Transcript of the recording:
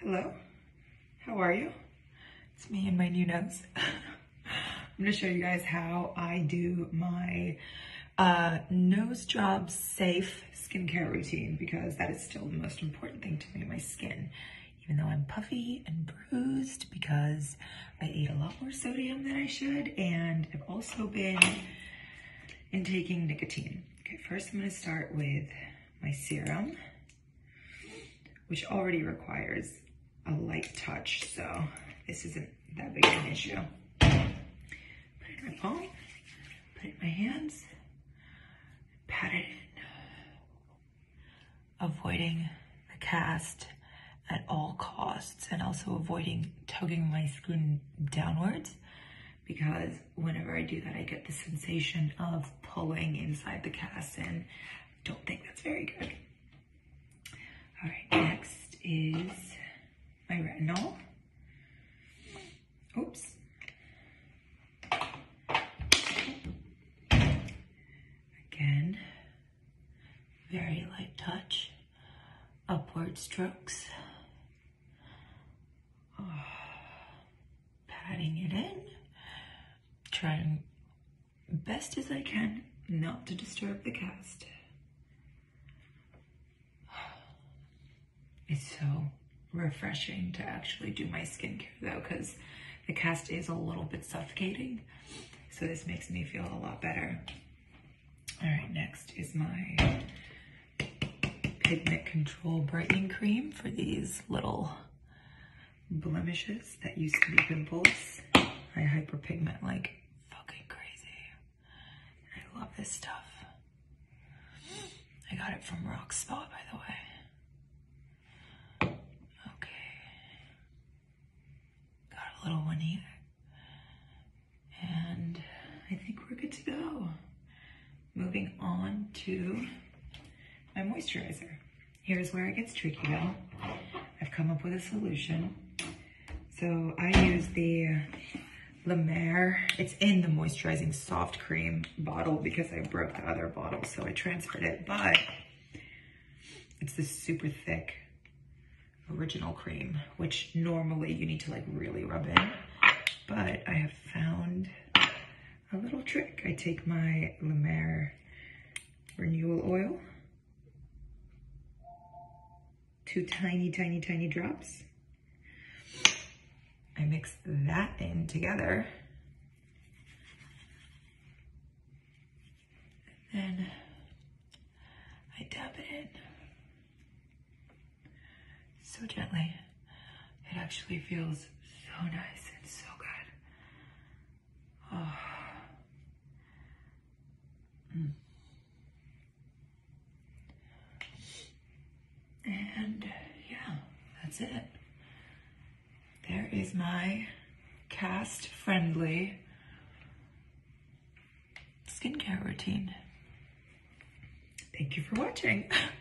Hello, how are you? It's me and my new nose. I'm gonna show you guys how I do my nose job safe skincare routine, because that is still the most important thing to me, my skin. Even though I'm puffy and bruised because I ate a lot more sodium than I should, and I've also been intaking nicotine. Okay, first I'm gonna start with my serum, which already requires a light touch, so this isn't that big of an issue. Put it in my palm, put it in my hands, pat it in, avoiding the cast at all costs, and also avoiding tugging my skin downwards, because whenever I do that, I get the sensation of pulling inside the cast, and I don't think that's very good. All right, next is my retinol. Oops. Again, very light touch, upward strokes. Oh, patting it in, trying best as I can not to disturb the cast. It's so refreshing to actually do my skincare though, because the cast is a little bit suffocating, so this makes me feel a lot better. All right, next is my pigment control brightening cream for these little blemishes that used to be pimples. I hyperpigment like fucking crazy. I love this stuff. I got it from Rock Spot, by the way. Little one here, and I think we're good to go. Moving on to my moisturizer. Here's where it gets tricky though. I've come up with a solution. So I use the La Mer. It's in the moisturizing soft cream bottle because I broke the other bottle, so I transferred it, but it's this super thick original cream, which normally you need to like really rub in, but I have found a little trick. I take my La Mer renewal oil, 2 tiny drops. I mix that in together, and then I dab it in. So gently. It actually feels so nice and so good. Oh. Mm. And yeah, that's it. There is my cast-friendly skincare routine. Thank you for watching.